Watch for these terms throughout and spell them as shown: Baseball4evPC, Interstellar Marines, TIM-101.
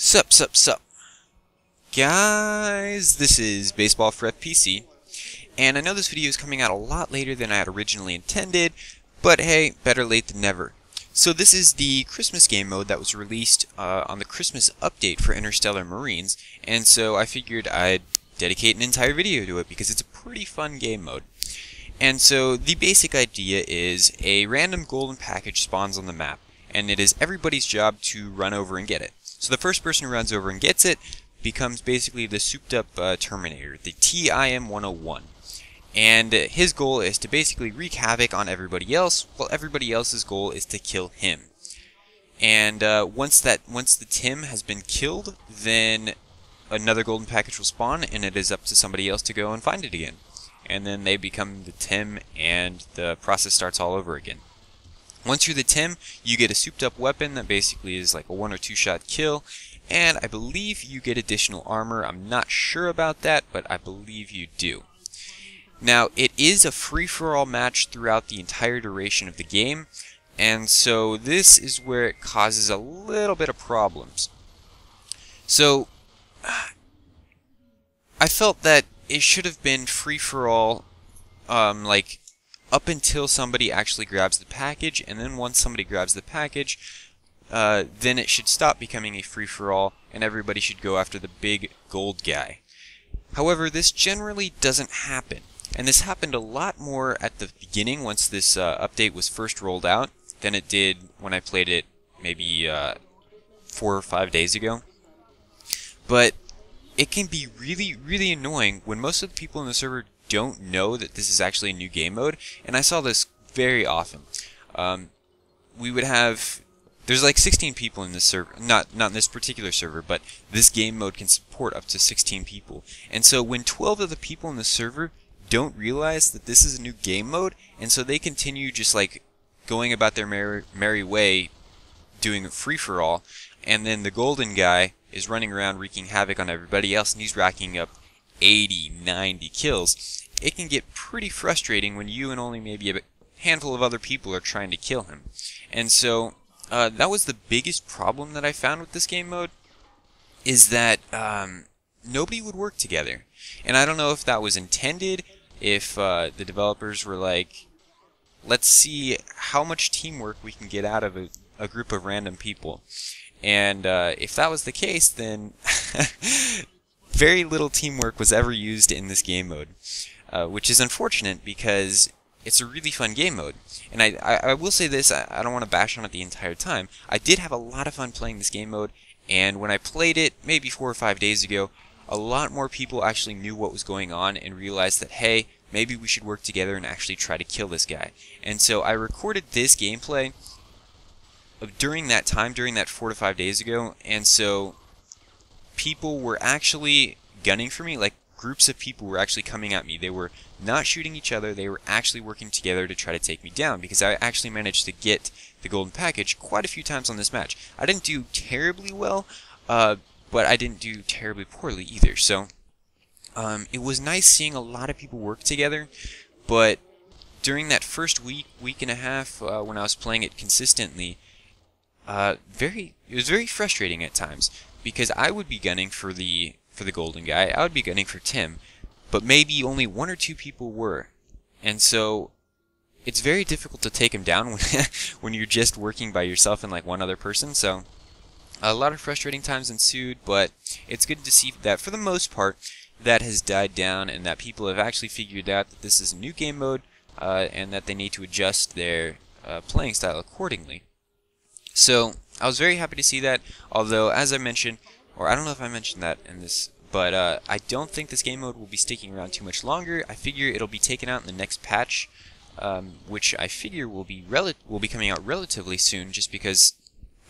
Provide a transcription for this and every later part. Sup guys, this is Baseball4evPC, and I know this video is coming out a lot later than I had originally intended, but hey, better late than never. So this is the Christmas game mode that was released on the Christmas update for Interstellar Marines, and so I figured I'd dedicate an entire video to it because it's a pretty fun game mode. And so the basic idea is a random golden package spawns on the map, and it is everybody's job to run over and get it. So the first person who runs over and gets it becomes basically the souped-up Terminator, the TIM-101. And his goal is to basically wreak havoc on everybody else, while everybody else's goal is to kill him. And once the Tim has been killed, then another golden package will spawn, and it is up to somebody else to go and find it again. And then they become the Tim, and the process starts all over again. Once you're the Tim, you get a souped-up weapon that basically is like a 1- or 2-shot kill, and I believe you get additional armor. I'm not sure about that, but I believe you do. Now, it is a free-for-all match throughout the entire duration of the game, and so this is where it causes a little bit of problems. So, I felt that it should have been free-for-all, like, up until somebody actually grabs the package, and then once somebody grabs the package, then it should stop becoming a free-for-all, and everybody should go after the big gold guy. However, this generally doesn't happen, and this happened a lot more at the beginning once this update was first rolled out than it did when I played it maybe 4 or 5 days ago. But it can be really, really annoying when most of the people in the server don't know that this is actually a new game mode, and I saw this very often. We would have, there's like 16 people in this server, not in this particular server, but this game mode can support up to 16 people. And so when 12 of the people in the server don't realize that this is a new game mode, and so they continue just like going about their merry way doing a free-for-all, and then the golden guy is running around wreaking havoc on everybody else, and he's racking up 80, 90 kills. It can get pretty frustrating when you and only maybe a handful of other people are trying to kill him. And so that was the biggest problem that I found with this game mode, is that nobody would work together. And I don't know if that was intended, if the developers were like, let's see how much teamwork we can get out of a group of random people. And if that was the case, then very little teamwork was ever used in this game mode, which is unfortunate because it's a really fun game mode. And I will say this, I don't want to bash on it the entire time. I did have a lot of fun playing this game mode, and when I played it maybe 4 or 5 days ago, a lot more people actually knew what was going on and realized that, hey, maybe we should work together and actually try to kill this guy. And so I recorded this gameplay during that time, during that 4 to 5 days ago, and so people were actually gunning for me. Like, groups of people were actually coming at me. They were not shooting each other, they were actually working together to try to take me down, because I actually managed to get the golden package quite a few times on this match. I didn't do terribly well, but I didn't do terribly poorly either, so it was nice seeing a lot of people work together. But during that first week and a half when I was playing it consistently, it was very frustrating at times, because I would be gunning for the golden guy, I would be gunning for Tim, but maybe only 1 or 2 people were, and so it's very difficult to take him down when, when you're just working by yourself and like 1 other person. So a lot of frustrating times ensued, but it's good to see that for the most part that has died down, and that people have actually figured out that this is a new game mode, and that they need to adjust their playing style accordingly. So I was very happy to see that, although, as I mentioned, or I don't know if I mentioned that in this, but I don't think this game mode will be sticking around too much longer. I figure it'll be taken out in the next patch, which I figure will be coming out relatively soon, just because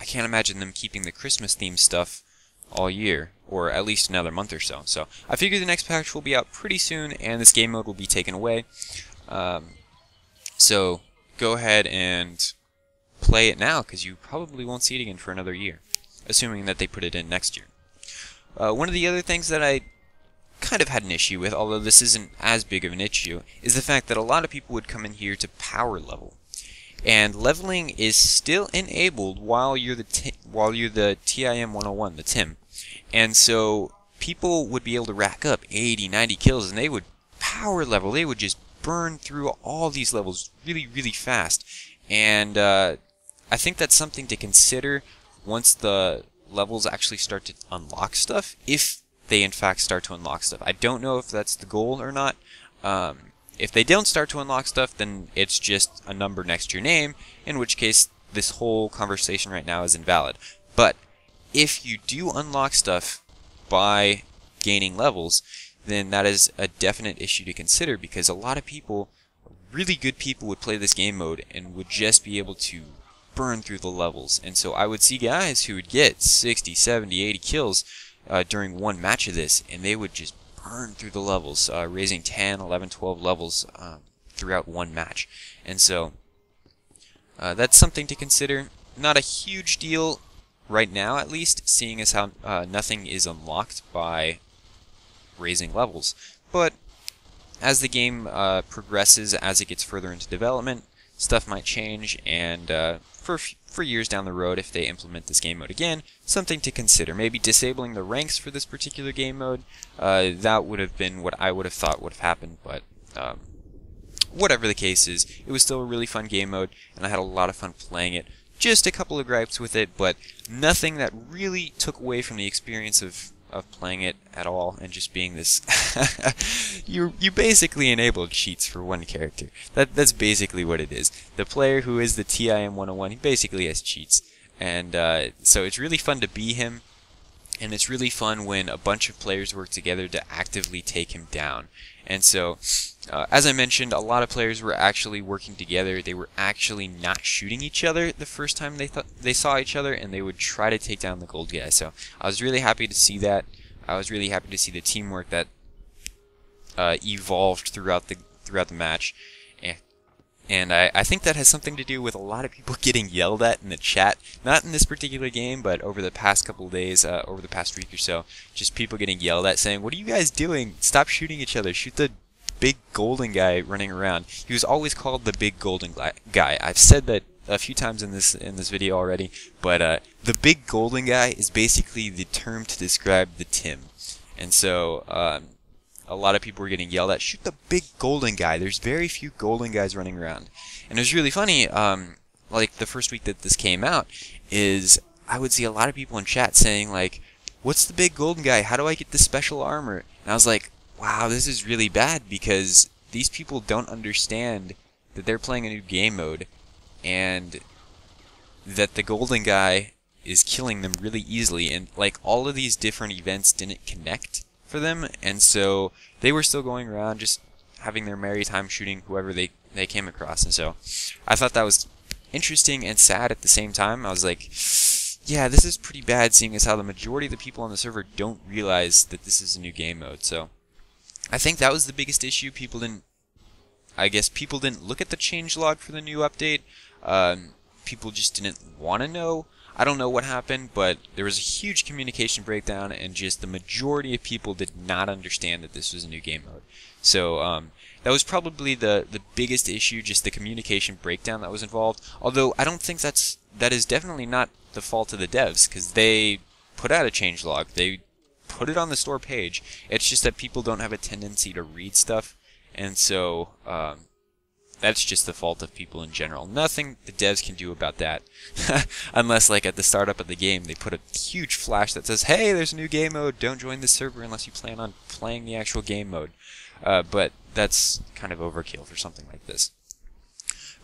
I can't imagine them keeping the Christmas-themed stuff all year, or at least another month or so. So I figure the next patch will be out pretty soon, and this game mode will be taken away. So go ahead and play it now, because you probably won't see it again for another year, assuming that they put it in next year. One of the other things that I kind of had an issue with, although this isn't as big of an issue, is the fact that a lot of people would come in here to power level. And leveling is still enabled while you're the TIM 101, the TIM. And so people would be able to rack up 80, 90 kills, and they would power level. They would just burn through all these levels really, really fast. And I think that's something to consider once the levels actually start to unlock stuff, if they in fact start to unlock stuff. I don't know if that's the goal or not. If they don't start to unlock stuff, then it's just a number next to your name, in which case this whole conversation right now is invalid. But if you do unlock stuff by gaining levels, then that is a definite issue to consider, because a lot of people, really good people, would play this game mode and would just be able to burn through the levels. And so I would see guys who would get 60, 70, 80 kills during one match of this, and they would just burn through the levels, raising 10, 11, 12 levels throughout one match. And so that's something to consider. Not a huge deal right now, at least, seeing as how nothing is unlocked by raising levels. But as the game progresses, as it gets further into development, stuff might change, and for years down the road, if they implement this game mode again, something to consider. Maybe disabling the ranks for this particular game mode. That would have been what I would have thought would have happened, but whatever the case is, it was still a really fun game mode, and I had a lot of fun playing it. Just a couple of gripes with it, but nothing that really took away from the experience of playing it at all, and just being this you basically enabled cheats for one character. That's basically what it is. The player who is the TIM 101, he basically has cheats, and so it's really fun to be him, and it's really fun when a bunch of players work together to actively take him down. And so as I mentioned, a lot of players were actually working together. They were actually not shooting each other the first time they saw each other, and they would try to take down the gold guy. So I was really happy to see that. I was really happy to see the teamwork that evolved throughout the match, and I think that has something to do with a lot of people getting yelled at in the chat. Not in this particular game, but over the past couple of days, over the past week or so, just people getting yelled at saying, "What are you guys doing? Stop shooting each other. Shoot the big golden guy running around." He was always called the big golden guy. I've said that a few times in this video already, but the big golden guy is basically the term to describe the TIM. And so a lot of people were getting yelled at, "Shoot the big golden guy. There's very few golden guys running around." And it was really funny, like the first week that this came out, is I would see a lot of people in chat saying, like, "What's the big golden guy? How do I get this special armor?" And I was like, wow, this is really bad, because these people don't understand that they're playing a new game mode, and that the golden guy is killing them really easily, and like all of these different events didn't connect for them, and so they were still going around just having their merry time shooting whoever they came across. And so I thought that was interesting and sad at the same time. I was like, yeah, this is pretty bad, seeing as how the majority of the people on the server don't realize that this is a new game mode. So I think that was the biggest issue. People didn't, I guess people didn't look at the changelog for the new update. People just didn't want to know. I don't know what happened, but there was a huge communication breakdown, and just the majority of people did not understand that this was a new game mode. So that was probably the biggest issue, just the communication breakdown that was involved. Although I don't think that is definitely not the fault of the devs, because they put out a changelog. They put it on the store page. It's just that people don't have a tendency to read stuff, and so that's just the fault of people in general. Nothing the devs can do about that, unless, like, at the startup of the game, they put a huge flash that says, "Hey, there's a new game mode. Don't join the server unless you plan on playing the actual game mode." But that's kind of overkill for something like this.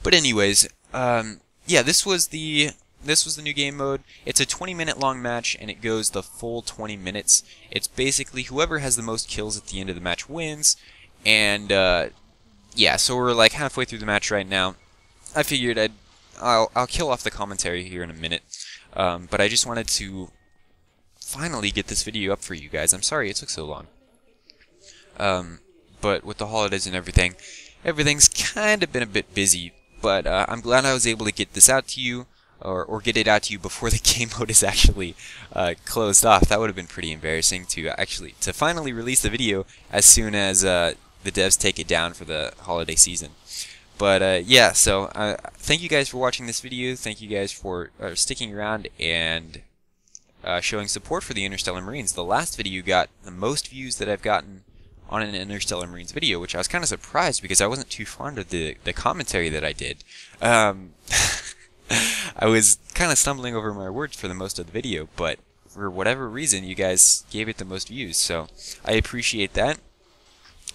But anyways, yeah, this was the new game mode. It's a 20-minute long match, and it goes the full 20 minutes. It's basically whoever has the most kills at the end of the match wins. And yeah, so we're like halfway through the match right now. I figured I'll kill off the commentary here in a minute, but I just wanted to finally get this video up for you guys. I'm sorry it took so long, but with the holidays and everything's kind of been a bit busy. But I'm glad I was able to get this out to you. Or get it out to you before the game mode is actually closed off. That would have been pretty embarrassing to finally release the video as soon as the devs take it down for the holiday season. But yeah, so thank you guys for watching this video. Thank you guys for sticking around and showing support for the Interstellar Marines. The last video got the most views that I've gotten on an Interstellar Marines video, which I was kind of surprised because I wasn't too fond of the commentary that I did. I was kind of stumbling over my words for the most of the video, but for whatever reason, you guys gave it the most views, so I appreciate that.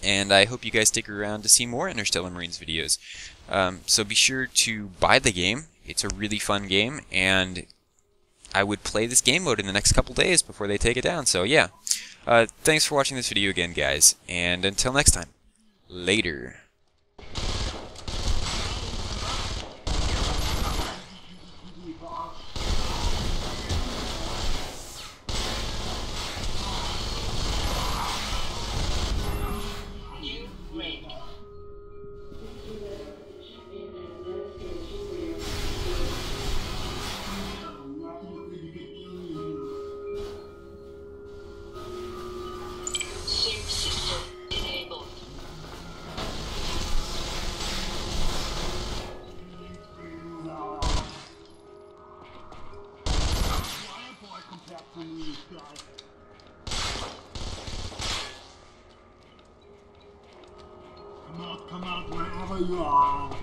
And I hope you guys stick around to see more Interstellar Marines videos. So be sure to buy the game. It's a really fun game, and I would play this game mode in the next couple days before they take it down. So yeah, thanks for watching this video again, guys, and until next time, later. Come out wherever you are.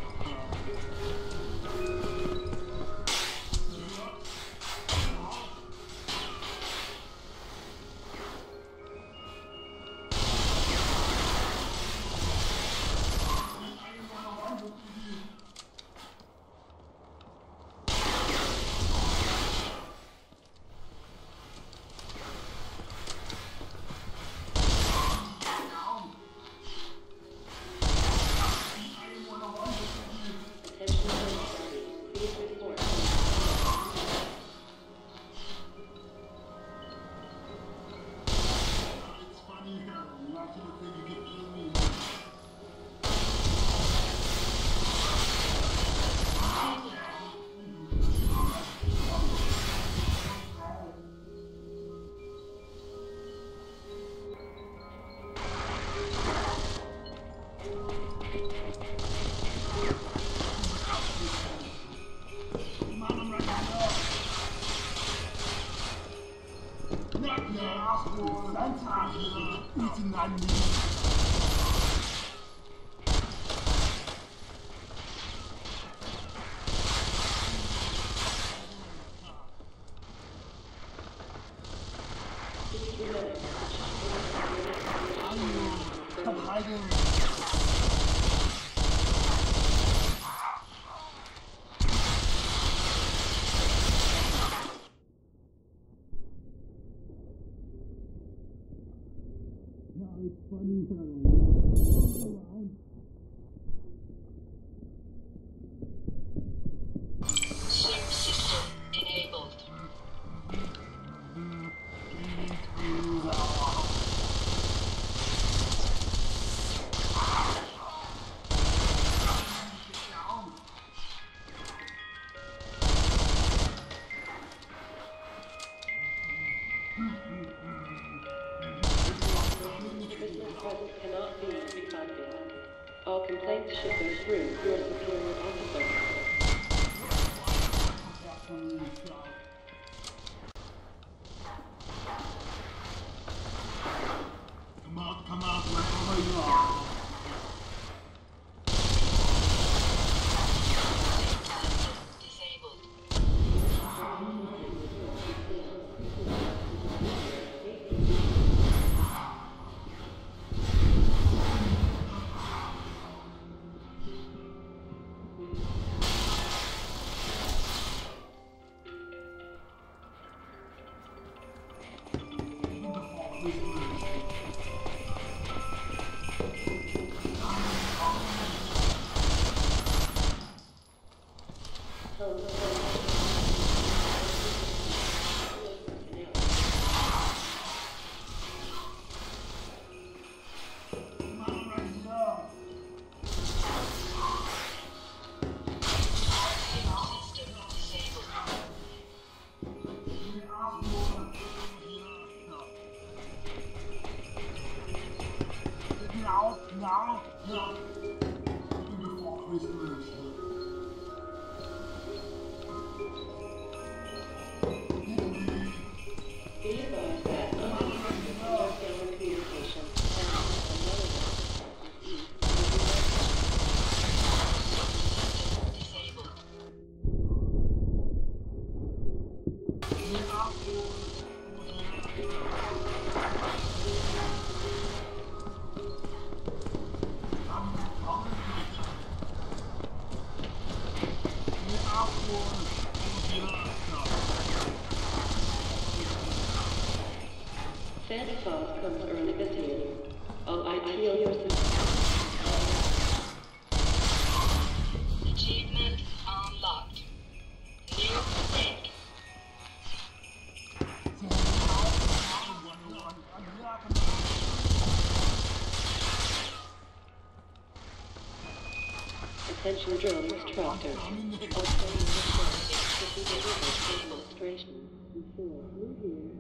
No. Santa Claus comes early this year. Oh, I feel your sympathy. Achievement unlocked. New mistake. Attention drones, tractor. Demonstration before New Year's Eve.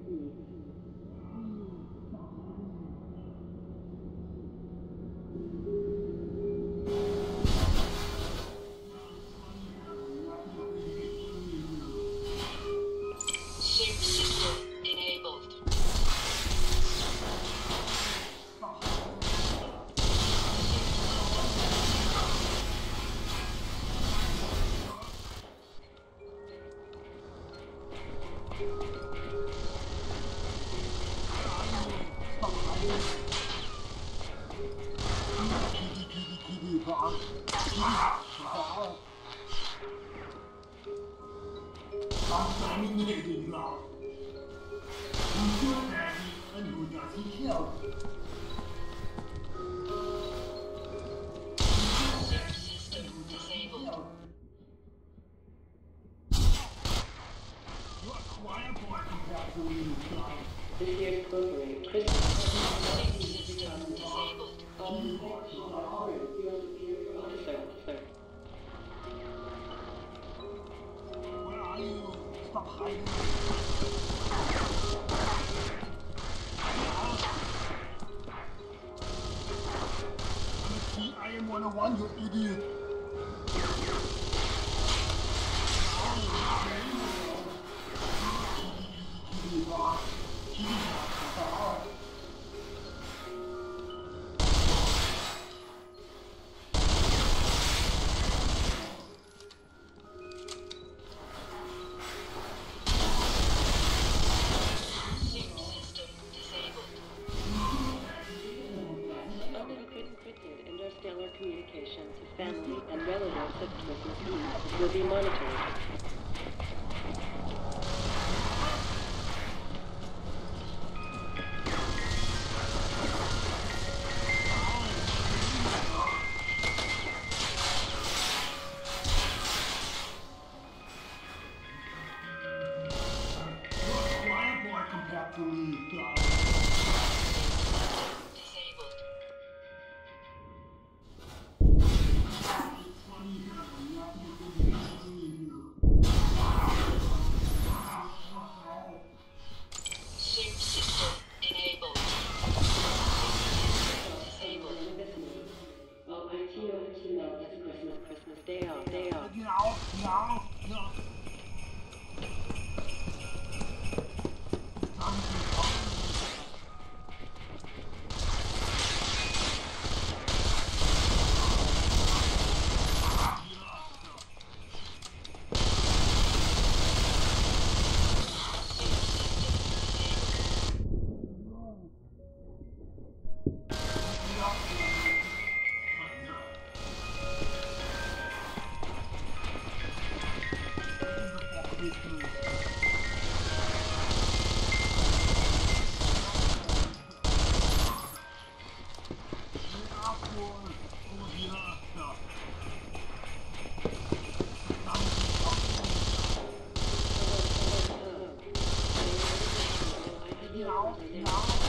No.